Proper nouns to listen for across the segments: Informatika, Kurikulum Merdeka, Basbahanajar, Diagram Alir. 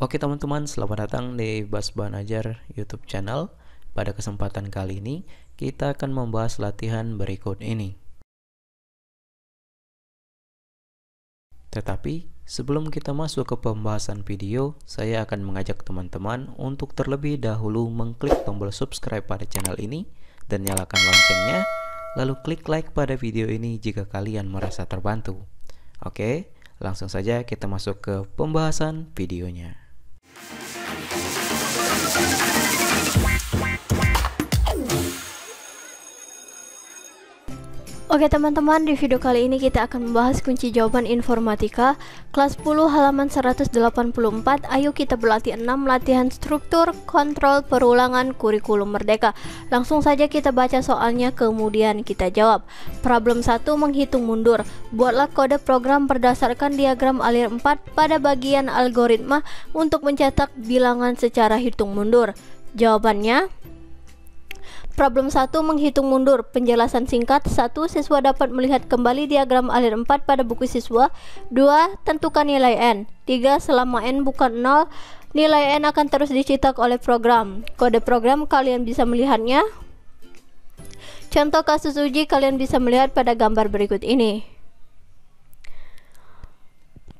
Oke teman-teman, selamat datang di Basbahanajar YouTube channel. Pada kesempatan kali ini, kita akan membahas latihan berikut ini. Tetapi, sebelum kita masuk ke pembahasan video, saya akan mengajak teman-teman untuk terlebih dahulu mengklik tombol subscribe pada channel ini dan nyalakan loncengnya, lalu klik like pada video ini jika kalian merasa terbantu. Oke, langsung saja kita masuk ke pembahasan videonya. Oke teman-teman, di video kali ini kita akan membahas kunci jawaban informatika kelas 10 halaman 184. Ayo kita berlatih 6 latihan struktur, kontrol, perulangan kurikulum merdeka. Langsung saja kita baca soalnya kemudian kita jawab. Problem 1 menghitung mundur. Buatlah kode program berdasarkan diagram alir 4 pada bagian algoritma untuk mencetak bilangan secara hitung mundur. Jawabannya Problem 1 menghitung mundur. Penjelasan singkat. 1. Siswa dapat melihat kembali diagram alir 4 pada buku siswa. 2. Tentukan nilai N. 3. Selama N bukan 0, nilai N akan terus dicetak oleh program. Kode program kalian bisa melihatnya. Contoh kasus uji kalian bisa melihat pada gambar berikut ini.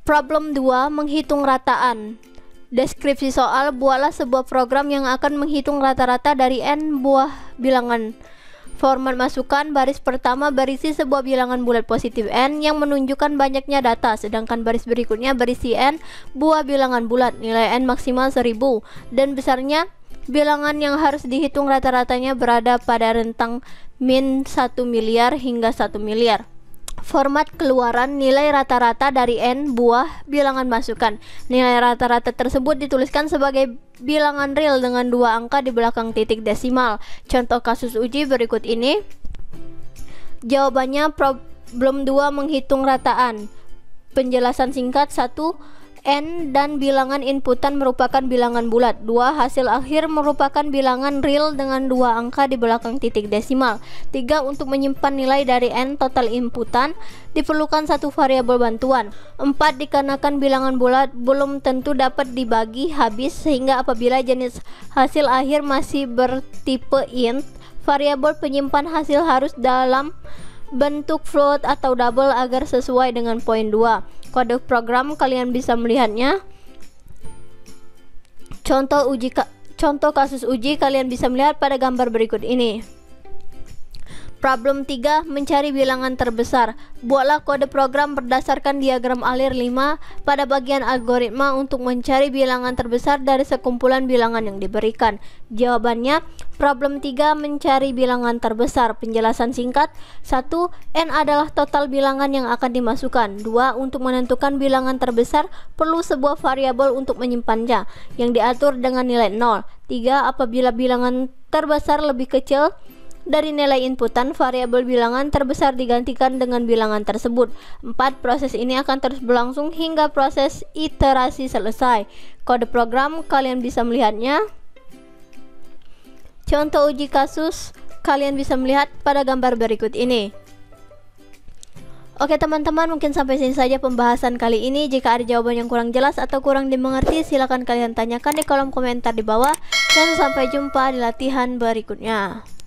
Problem 2 menghitung rataan. Deskripsi soal, buatlah sebuah program yang akan menghitung rata-rata dari N buah bilangan. Format masukan, baris pertama berisi sebuah bilangan bulat positif N yang menunjukkan banyaknya data, sedangkan baris berikutnya berisi N buah bilangan bulat, nilai N maksimal 1000, dan besarnya bilangan yang harus dihitung rata-ratanya berada pada rentang min 1 miliar hingga 1 miliar. Format keluaran, nilai rata-rata dari N buah bilangan masukan. Nilai rata-rata tersebut dituliskan sebagai bilangan real dengan dua angka di belakang titik desimal. Contoh kasus uji berikut ini. Jawabannya problem 2 menghitung rataan. Penjelasan singkat. 1. N dan bilangan inputan merupakan bilangan bulat. 2. Hasil akhir merupakan bilangan real dengan dua angka di belakang titik desimal. 3. Untuk menyimpan nilai dari N total inputan diperlukan satu variabel bantuan. 4. Dikarenakan bilangan bulat belum tentu dapat dibagi habis, sehingga apabila jenis hasil akhir masih bertipe int, variabel penyimpan hasil harus dalam bentuk float atau double agar sesuai dengan poin 2. Kode program kalian bisa melihatnya. Contoh kasus uji kalian bisa melihat pada gambar berikut ini. Problem 3 mencari bilangan terbesar. Buatlah kode program berdasarkan diagram alir 5 pada bagian algoritma untuk mencari bilangan terbesar dari sekumpulan bilangan yang diberikan. Jawabannya problem 3 mencari bilangan terbesar. Penjelasan singkat. 1. N adalah total bilangan yang akan dimasukkan. 2. Untuk menentukan bilangan terbesar perlu sebuah variabel untuk menyimpannya yang diatur dengan nilai 0. 3. Apabila bilangan terbesar lebih kecil dari nilai inputan, variabel bilangan terbesar digantikan dengan bilangan tersebut. 4. Proses ini akan terus berlangsung hingga proses iterasi selesai. Kode program kalian bisa melihatnya. Contoh uji kasus kalian bisa melihat pada gambar berikut ini. Oke teman-teman, mungkin sampai sini saja pembahasan kali ini. Jika ada jawaban yang kurang jelas atau kurang dimengerti, silakan kalian tanyakan di kolom komentar di bawah. Dan sampai jumpa di latihan berikutnya.